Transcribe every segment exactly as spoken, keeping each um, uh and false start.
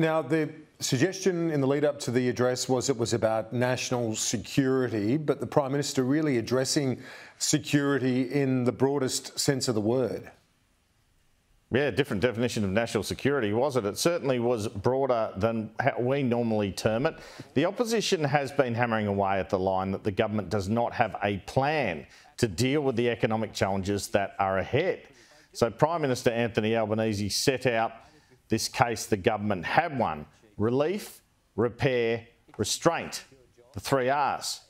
Now, the suggestion in the lead up to the address was it was about national security, but the Prime Minister really addressing security in the broadest sense of the word. Yeah, different definition of national security, was it? It certainly was broader than how we normally term it. The opposition has been hammering away at the line that the government does not have a plan to deal with the economic challenges that are ahead. So Prime Minister Anthony Albanese set out this case the government had one: relief, repair, restraint, the three R's.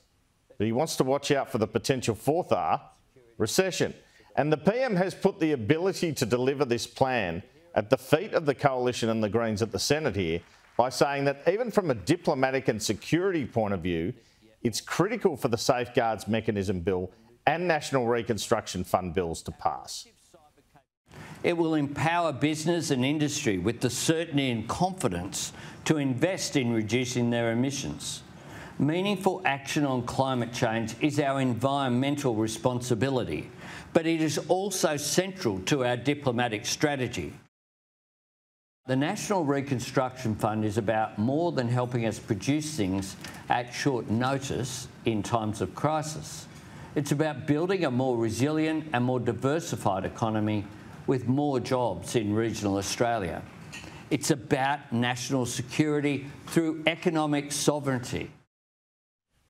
But he wants to watch out for the potential fourth R, recession. And the P M has put the ability to deliver this plan at the feet of the Coalition and the Greens at the Senate here by saying that even from a diplomatic and security point of view, it's critical for the Safeguards Mechanism Bill and National Reconstruction Fund bills to pass. It will empower business and industry with the certainty and confidence to invest in reducing their emissions. Meaningful action on climate change is our environmental responsibility, but it is also central to our diplomatic strategy. The National Reconstruction Fund is about more than helping us produce things at short notice in times of crisis. It's about building a more resilient and more diversified economy with more jobs in regional Australia. It's about national security through economic sovereignty.